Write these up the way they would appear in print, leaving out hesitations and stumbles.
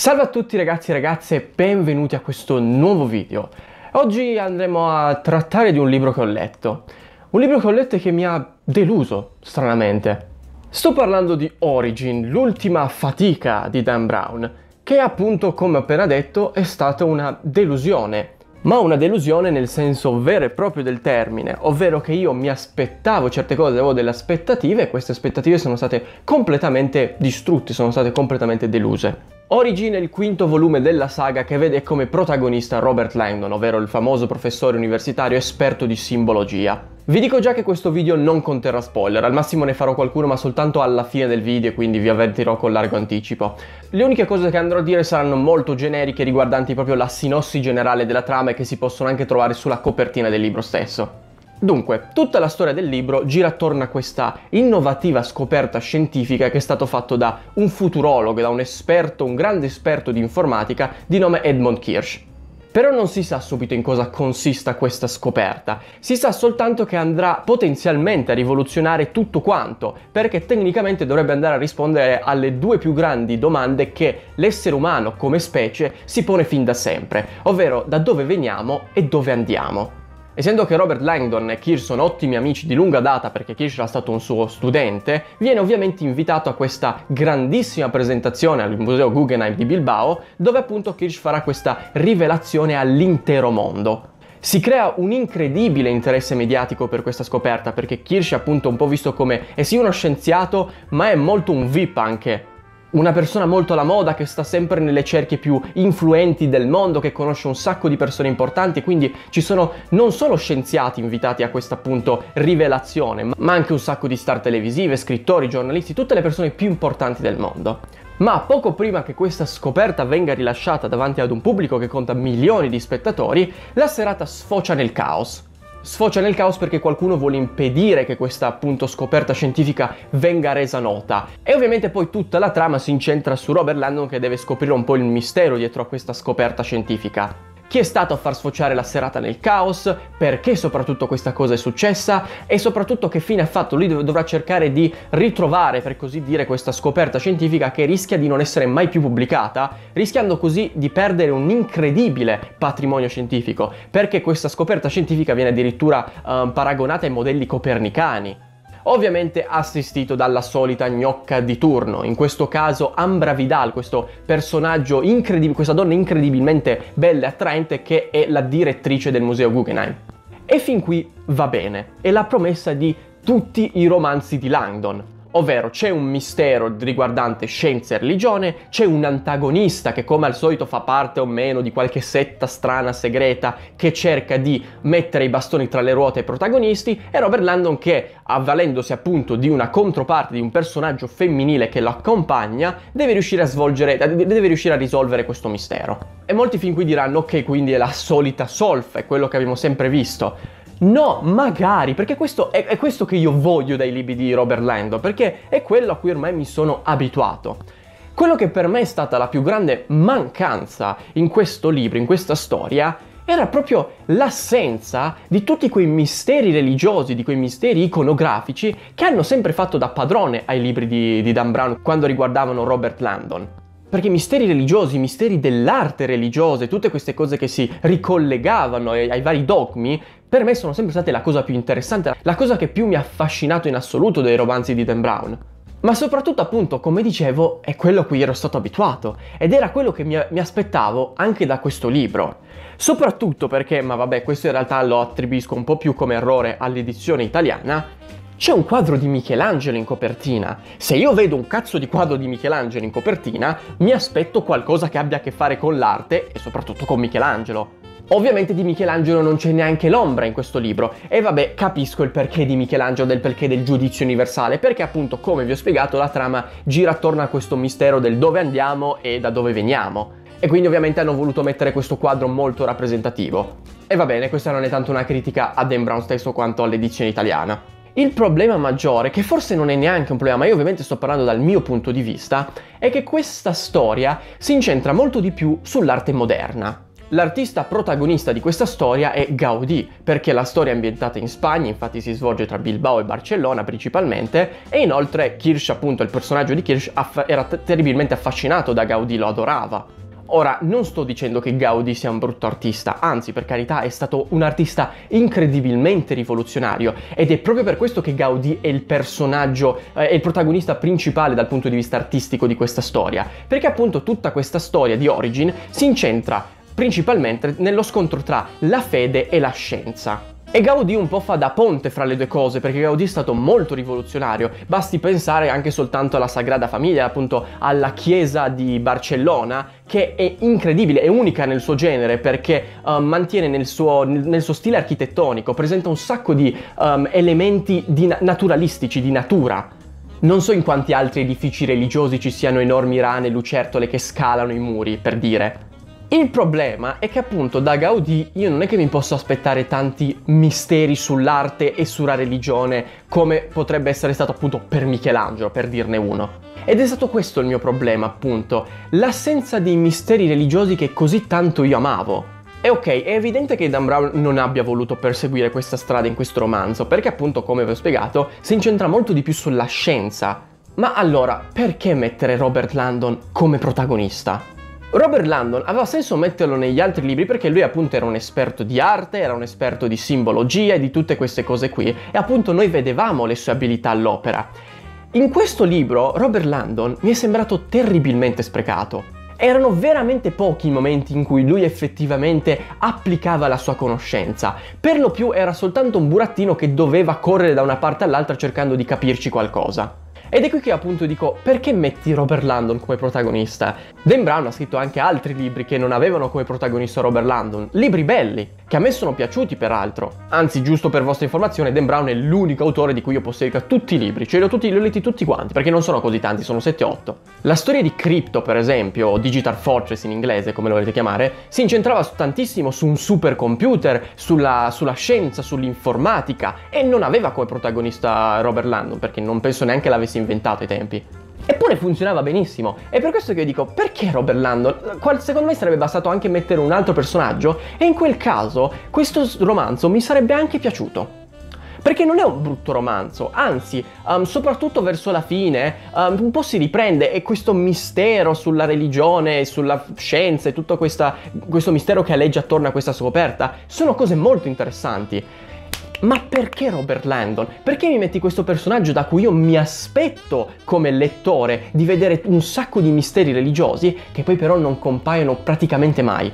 Salve a tutti ragazzi e ragazze, benvenuti a questo nuovo video. Oggi andremo a trattare di un libro che ho letto. Un libro che ho letto e che mi ha deluso, stranamente. Sto parlando di Origin, l'ultima fatica di Dan Brown, che appunto, come appena detto, è stata una delusione. Ma una delusione nel senso vero e proprio del termine, ovvero che io mi aspettavo certe cose, avevo delle aspettative e queste aspettative sono state completamente distrutte, sono state completamente deluse. Origin è il quinto volume della saga che vede come protagonista Robert Langdon, ovvero il famoso professore universitario esperto di simbologia. Vi dico già che questo video non conterrà spoiler, al massimo ne farò qualcuno ma soltanto alla fine del video, quindi vi avvertirò con largo anticipo. Le uniche cose che andrò a dire saranno molto generiche riguardanti proprio la sinossi generale della trama e che si possono anche trovare sulla copertina del libro stesso. Dunque, tutta la storia del libro gira attorno a questa innovativa scoperta scientifica che è stato fatto da un futurologo, da un esperto, un grande esperto di informatica di nome Edmond Kirsch. Però non si sa subito in cosa consista questa scoperta, si sa soltanto che andrà potenzialmente a rivoluzionare tutto quanto, perché tecnicamente dovrebbe andare a rispondere alle due più grandi domande che l'essere umano come specie si pone fin da sempre, ovvero da dove veniamo e dove andiamo. Essendo che Robert Langdon e Kirsch sono ottimi amici di lunga data perché Kirsch era stato un suo studente, viene ovviamente invitato a questa grandissima presentazione al museo Guggenheim di Bilbao, dove appunto Kirsch farà questa rivelazione all'intero mondo. Si crea un incredibile interesse mediatico per questa scoperta perché Kirsch è appunto un po' visto come è sì uno scienziato ma è molto un VIP anche. Una persona molto alla moda che sta sempre nelle cerchie più influenti del mondo, che conosce un sacco di persone importanti, quindi ci sono non solo scienziati invitati a questa appunto rivelazione, ma anche un sacco di star televisive, scrittori, giornalisti, tutte le persone più importanti del mondo. Ma poco prima che questa scoperta venga rilasciata davanti ad un pubblico che conta milioni di spettatori, la serata sfocia nel caos. Sfocia nel caos perché qualcuno vuole impedire che questa appunto scoperta scientifica venga resa nota e ovviamente poi tutta la trama si incentra su Robert Langdon che deve scoprire un po' il mistero dietro a questa scoperta scientifica. Chi è stato a far sfociare la serata nel caos, perché soprattutto questa cosa è successa e soprattutto che fine ha fatto. Lui dovrà cercare di ritrovare, per così dire, questa scoperta scientifica che rischia di non essere mai più pubblicata, rischiando così di perdere un incredibile patrimonio scientifico, perché questa scoperta scientifica viene addirittura paragonata ai modelli copernicani. Ovviamente assistito dalla solita gnocca di turno, in questo caso Ambra Vidal, questo personaggio incredibile, questa donna incredibilmente bella e attraente che è la direttrice del museo Guggenheim. E fin qui va bene, è la promessa di tutti i romanzi di Langdon. Ovvero c'è un mistero riguardante scienza e religione, c'è un antagonista che come al solito fa parte o meno di qualche setta strana segreta che cerca di mettere i bastoni tra le ruote ai protagonisti e Robert Langdon che, avvalendosi appunto di una controparte, di un personaggio femminile che lo accompagna, deve riuscire a risolvere questo mistero. E molti fin qui diranno ok, quindi è la solita solfa, è quello che abbiamo sempre visto. No, magari, perché questo è questo che io voglio dai libri di Robert Langdon, perché è quello a cui ormai mi sono abituato. Quello che per me è stata la più grande mancanza in questo libro, in questa storia, era proprio l'assenza di tutti quei misteri religiosi, di quei misteri iconografici che hanno sempre fatto da padrone ai libri di Dan Brown quando riguardavano Robert Langdon. Perché i misteri religiosi, i misteri dell'arte religiosa, tutte queste cose che si ricollegavano ai vari dogmi, per me sono sempre state la cosa più interessante, la cosa che più mi ha affascinato in assoluto dei romanzi di Dan Brown. Ma soprattutto appunto, come dicevo, è quello a cui ero stato abituato ed era quello che mi aspettavo anche da questo libro. Soprattutto perché, ma vabbè, questo in realtà lo attribuisco un po' più come errore all'edizione italiana, c'è un quadro di Michelangelo in copertina. Se io vedo un cazzo di quadro di Michelangelo in copertina, mi aspetto qualcosa che abbia a che fare con l'arte e soprattutto con Michelangelo. Ovviamente di Michelangelo non c'è neanche l'ombra in questo libro. E vabbè, capisco il perché di Michelangelo, del perché del giudizio universale, perché appunto, come vi ho spiegato, la trama gira attorno a questo mistero del dove andiamo e da dove veniamo. E quindi ovviamente hanno voluto mettere questo quadro molto rappresentativo. E va bene, questa non è tanto una critica a Dan Brown stesso quanto all'edizione italiana. Il problema maggiore, che forse non è neanche un problema, ma io ovviamente sto parlando dal mio punto di vista, è che questa storia si incentra molto di più sull'arte moderna. L'artista protagonista di questa storia è Gaudí, perché la storia è ambientata in Spagna, infatti si svolge tra Bilbao e Barcellona principalmente, e inoltre Kirsch, appunto, il personaggio di Kirsch era terribilmente affascinato da Gaudí, lo adorava. Ora, non sto dicendo che Gaudí sia un brutto artista, anzi, per carità, è stato un artista incredibilmente rivoluzionario, ed è proprio per questo che Gaudí è il personaggio, è il protagonista principale dal punto di vista artistico di questa storia, perché appunto tutta questa storia di Origin si incentra principalmente nello scontro tra la fede e la scienza. E Gaudí un po' fa da ponte fra le due cose, perché Gaudí è stato molto rivoluzionario, basti pensare anche soltanto alla Sagrada Famiglia, appunto alla chiesa di Barcellona, che è incredibile, è unica nel suo genere, perché mantiene nel suo stile architettonico, presenta un sacco di elementi naturalistici, di natura. Non so in quanti altri edifici religiosi ci siano enormi rane e lucertole che scalano i muri, per dire. Il problema è che appunto da Gaudí io non è che mi posso aspettare tanti misteri sull'arte e sulla religione come potrebbe essere stato appunto per Michelangelo, per dirne uno. Ed è stato questo il mio problema, appunto, l'assenza dei misteri religiosi che così tanto io amavo. E ok, è evidente che Dan Brown non abbia voluto perseguire questa strada in questo romanzo, perché appunto, come vi ho spiegato, si incentra molto di più sulla scienza. Ma allora, perché mettere Robert Langdon come protagonista? Robert Langdon aveva senso metterlo negli altri libri perché lui appunto era un esperto di arte, era un esperto di simbologia e di tutte queste cose qui, e appunto noi vedevamo le sue abilità all'opera. In questo libro Robert Langdon mi è sembrato terribilmente sprecato. Erano veramente pochi i momenti in cui lui effettivamente applicava la sua conoscenza, per lo più era soltanto un burattino che doveva correre da una parte all'altra cercando di capirci qualcosa. Ed è qui che appunto dico, perché metti Robert Langdon come protagonista? Dan Brown ha scritto anche altri libri che non avevano come protagonista Robert Langdon, libri belli, che a me sono piaciuti peraltro. Anzi, giusto per vostra informazione, Dan Brown è l'unico autore di cui io posseggo tutti i libri, cioè li ho letti tutti quanti, perché non sono così tanti, sono 7-8. La storia di Crypto, per esempio, o Digital Fortress in inglese, come lo volete chiamare, si incentrava tantissimo su un supercomputer, sulla scienza, sull'informatica, e non aveva come protagonista Robert Langdon, perché non penso neanche l'avessi inventato ai tempi. Eppure funzionava benissimo, e per questo che io dico, perché Robert Langdon? Secondo me sarebbe bastato anche mettere un altro personaggio, e in quel caso questo romanzo mi sarebbe anche piaciuto. Perché non è un brutto romanzo, anzi, soprattutto verso la fine, un po' si riprende, e questo mistero sulla religione, sulla scienza e tutto questo mistero che aleggia attorno a questa scoperta sono cose molto interessanti. Ma perché Robert Langdon? Perché mi metti questo personaggio da cui io mi aspetto come lettore di vedere un sacco di misteri religiosi che poi però non compaiono praticamente mai?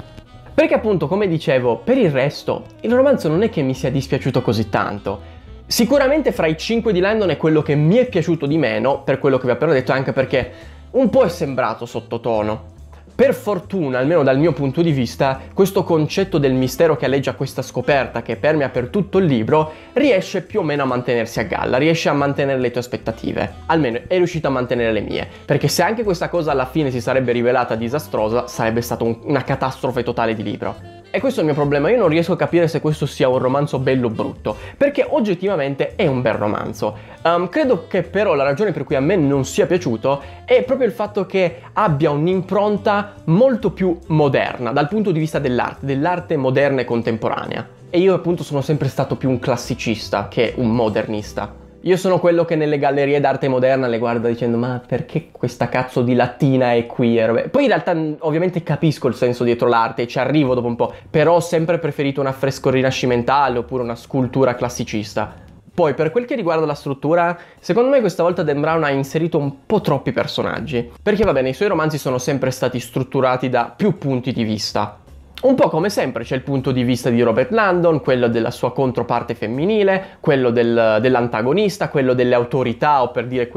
Perché appunto, come dicevo, per il resto il romanzo non è che mi sia dispiaciuto così tanto. Sicuramente fra i 5 di Langdon è quello che mi è piaciuto di meno, per quello che vi ho appena detto, anche perché un po' è sembrato sottotono. Per fortuna, almeno dal mio punto di vista, questo concetto del mistero che aleggia questa scoperta, che permea per tutto il libro, riesce più o meno a mantenersi a galla, riesce a mantenere le tue aspettative. Almeno è riuscito a mantenere le mie, perché se anche questa cosa alla fine si sarebbe rivelata disastrosa, sarebbe stata una catastrofe totale di libro. E questo è il mio problema, io non riesco a capire se questo sia un romanzo bello o brutto, perché oggettivamente è un bel romanzo. Credo che però la ragione per cui a me non sia piaciuto è proprio il fatto che abbia un'impronta molto più moderna, dal punto di vista dell'arte moderna e contemporanea. E io appunto sono sempre stato più un classicista che un modernista. Io sono quello che nelle gallerie d'arte moderna le guarda dicendo ma perché questa cazzo di lattina è qui? Poi in realtà ovviamente capisco il senso dietro l'arte e ci arrivo dopo un po', però ho sempre preferito un affresco rinascimentale oppure una scultura classicista. Poi per quel che riguarda la struttura, secondo me questa volta Dan Brown ha inserito un po' troppi personaggi, perché va bene, i suoi romanzi sono sempre stati strutturati da più punti di vista. Un po' come sempre c'è il punto di vista di Robert Langdon, quello della sua controparte femminile, quello dell'antagonista, quello delle autorità, o per dire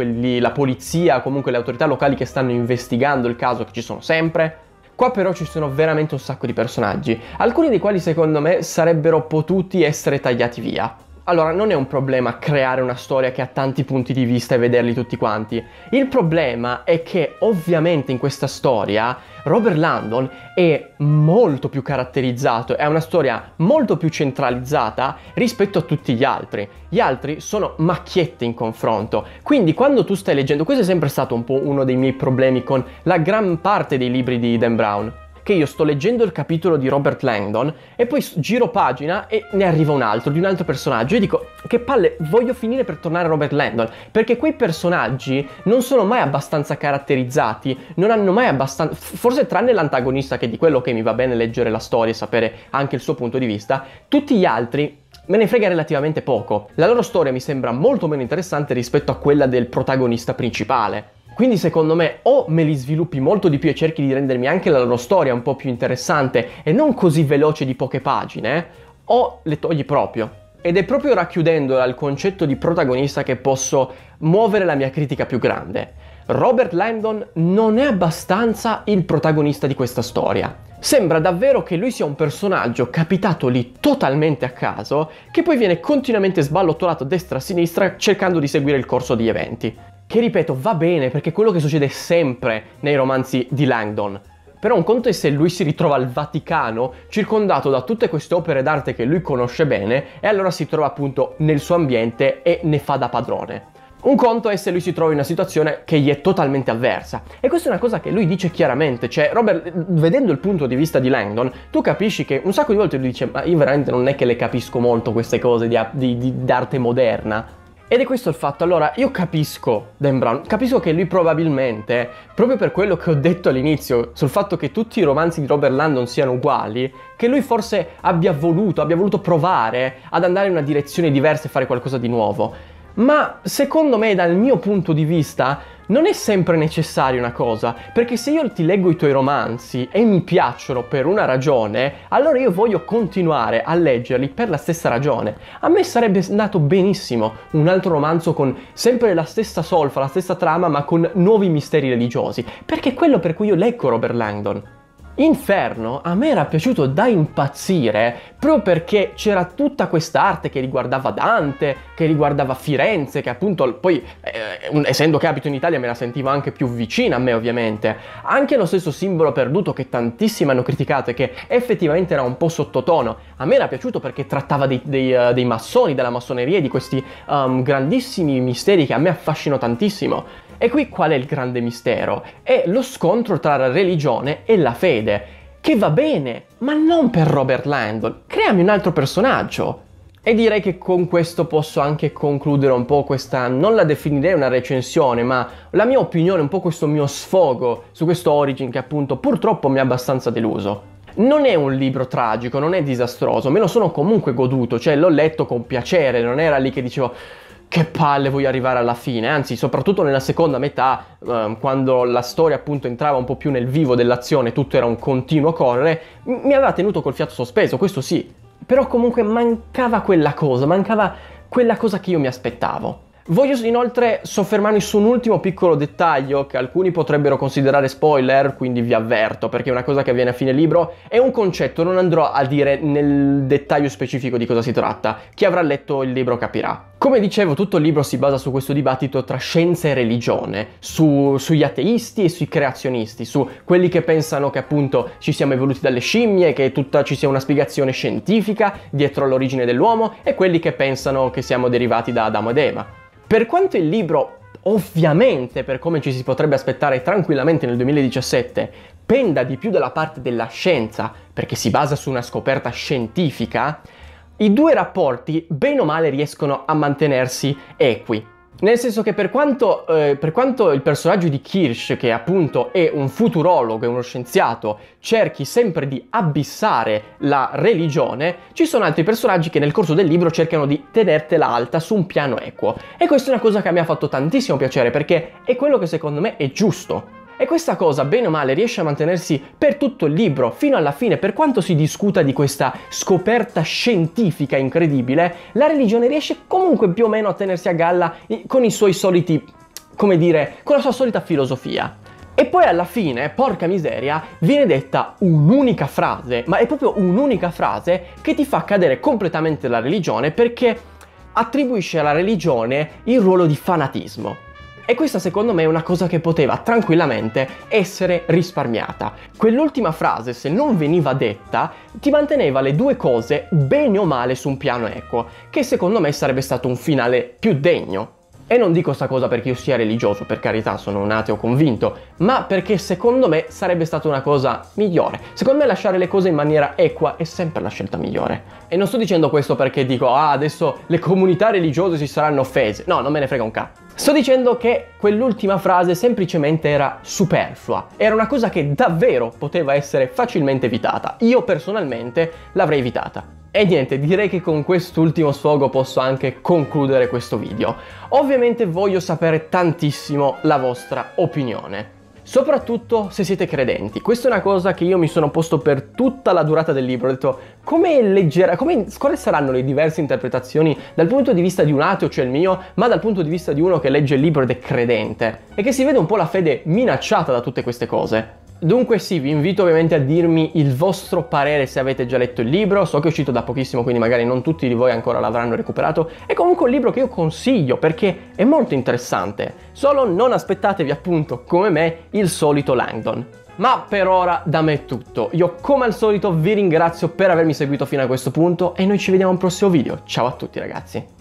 la polizia, o comunque le autorità locali che stanno investigando il caso, che ci sono sempre. Qua però ci sono veramente un sacco di personaggi, alcuni dei quali secondo me sarebbero potuti essere tagliati via. Allora, non è un problema creare una storia che ha tanti punti di vista e vederli tutti quanti. Il problema è che ovviamente in questa storia Robert Langdon è molto più caratterizzato, è una storia molto più centralizzata rispetto a tutti gli altri. Gli altri sono macchiette in confronto, quindi quando tu stai leggendo, questo è sempre stato un po' uno dei miei problemi con la gran parte dei libri di Dan Brown, che io sto leggendo il capitolo di Robert Langdon e poi giro pagina e ne arriva un altro, di un altro personaggio, e dico che palle, voglio finire per tornare a Robert Langdon, perché quei personaggi non sono mai abbastanza caratterizzati, non hanno mai abbastanza, forse tranne l'antagonista, che è di quello che mi va bene leggere la storia e sapere anche il suo punto di vista, tutti gli altri me ne frega relativamente poco. La loro storia mi sembra molto meno interessante rispetto a quella del protagonista principale. Quindi secondo me o me li sviluppi molto di più e cerchi di rendermi anche la loro storia un po' più interessante e non così veloce di poche pagine, o le togli proprio. Ed è proprio racchiudendola al concetto di protagonista che posso muovere la mia critica più grande. Robert Langdon non è abbastanza il protagonista di questa storia. Sembra davvero che lui sia un personaggio capitato lì totalmente a caso, che poi viene continuamente sballottolato a destra e a sinistra cercando di seguire il corso degli eventi. Che ripeto, va bene, perché è quello che succede sempre nei romanzi di Langdon. Però un conto è se lui si ritrova al Vaticano, circondato da tutte queste opere d'arte che lui conosce bene, e allora si trova appunto nel suo ambiente e ne fa da padrone. Un conto è se lui si trova in una situazione che gli è totalmente avversa, e questa è una cosa che lui dice chiaramente, cioè Robert, vedendo il punto di vista di Langdon, tu capisci che un sacco di volte lui dice ma io veramente non è che le capisco molto queste cose d'arte moderna. Ed è questo il fatto. Allora io capisco Dan Brown, capisco che lui probabilmente, proprio per quello che ho detto all'inizio sul fatto che tutti i romanzi di Robert Langdon siano uguali, che lui forse abbia voluto provare ad andare in una direzione diversa e fare qualcosa di nuovo. Ma secondo me, dal mio punto di vista, non è sempre necessaria una cosa, perché se io ti leggo i tuoi romanzi e mi piacciono per una ragione, allora io voglio continuare a leggerli per la stessa ragione. A me sarebbe andato benissimo un altro romanzo con sempre la stessa solfa, la stessa trama, ma con nuovi misteri religiosi, perché è quello per cui io leggo Robert Langdon. Inferno a me era piaciuto da impazzire proprio perché c'era tutta questa arte che riguardava Dante, che riguardava Firenze, che appunto poi essendo che abito in Italia me la sentivo anche più vicina a me, ovviamente. Anche lo stesso simbolo perduto, che tantissimi hanno criticato e che effettivamente era un po' sottotono, a me era piaciuto perché trattava dei massoni, della massoneria, di questi grandissimi misteri che a me affascinò tantissimo. E qui qual è il grande mistero? È lo scontro tra la religione e la fede, che va bene, ma non per Robert Langdon. Creami un altro personaggio. E direi che con questo posso anche concludere un po' questa, non la definirei una recensione, ma la mia opinione, un po' questo mio sfogo su questo Origin che appunto purtroppo mi ha abbastanza deluso. Non è un libro tragico, non è disastroso, me lo sono comunque goduto, cioè l'ho letto con piacere, non era lì che dicevo che palle voglio arrivare alla fine, anzi soprattutto nella seconda metà, quando la storia appunto entrava un po' più nel vivo dell'azione, tutto era un continuo correre, mi aveva tenuto col fiato sospeso, questo sì, però comunque mancava quella cosa che io mi aspettavo. Voglio inoltre soffermarmi su un ultimo piccolo dettaglio che alcuni potrebbero considerare spoiler, quindi vi avverto, perché è una cosa che avviene a fine libro, è un concetto, non andrò a dire nel dettaglio specifico di cosa si tratta, chi avrà letto il libro capirà. Come dicevo, tutto il libro si basa su questo dibattito tra scienza e religione, sugli ateisti e sui creazionisti, su quelli che pensano che appunto ci siamo evoluti dalle scimmie, che ci sia una spiegazione scientifica dietro all'origine dell'uomo, e quelli che pensano che siamo derivati da Adamo ed Eva. Per quanto il libro, ovviamente, per come ci si potrebbe aspettare tranquillamente nel 2017, penda di più dalla parte della scienza, perché si basa su una scoperta scientifica, i due rapporti, bene o male, riescono a mantenersi equi. Nel senso che per quanto il personaggio di Kirsch, che appunto è un futurologo, è uno scienziato, cerchi sempre di abissare la religione, ci sono altri personaggi che nel corso del libro cercano di tenertela alta su un piano equo. E questa è una cosa che mi ha fatto tantissimo piacere, perché è quello che secondo me è giusto. E questa cosa, bene o male, riesce a mantenersi per tutto il libro, fino alla fine, per quanto si discuta di questa scoperta scientifica incredibile, la religione riesce comunque più o meno a tenersi a galla con i suoi soliti, come dire, con la sua solita filosofia. E poi alla fine, porca miseria, viene detta un'unica frase, ma è proprio un'unica frase che ti fa cadere completamente la religione, perché attribuisce alla religione il ruolo di fanatismo. E questa secondo me è una cosa che poteva tranquillamente essere risparmiata. Quell'ultima frase, se non veniva detta, ti manteneva le due cose bene o male su un piano equo, che secondo me sarebbe stato un finale più degno. E non dico sta cosa perché io sia religioso, per carità, sono un ateo convinto, ma perché secondo me sarebbe stata una cosa migliore. Secondo me lasciare le cose in maniera equa è sempre la scelta migliore. E non sto dicendo questo perché dico, ah, adesso le comunità religiose si saranno offese. No, non me ne frega un cazzo. Sto dicendo che quell'ultima frase semplicemente era superflua. Era una cosa che davvero poteva essere facilmente evitata. Io personalmente l'avrei evitata. E niente, direi che con quest'ultimo sfogo posso anche concludere questo video. Ovviamente voglio sapere tantissimo la vostra opinione, soprattutto se siete credenti. Questa è una cosa che io mi sono posto per tutta la durata del libro. Ho detto, quali saranno le diverse interpretazioni dal punto di vista di un ateo, cioè il mio, ma dal punto di vista di uno che legge il libro ed è credente, e che si vede un po' la fede minacciata da tutte queste cose. Dunque sì, vi invito ovviamente a dirmi il vostro parere se avete già letto il libro. So che è uscito da pochissimo, quindi magari non tutti di voi ancora l'avranno recuperato. È comunque un libro che io consiglio perché è molto interessante. Solo non aspettatevi, appunto, come me, il solito Langdon. Ma per ora da me è tutto. Io come al solito vi ringrazio per avermi seguito fino a questo punto e noi ci vediamo al prossimo video. Ciao a tutti ragazzi.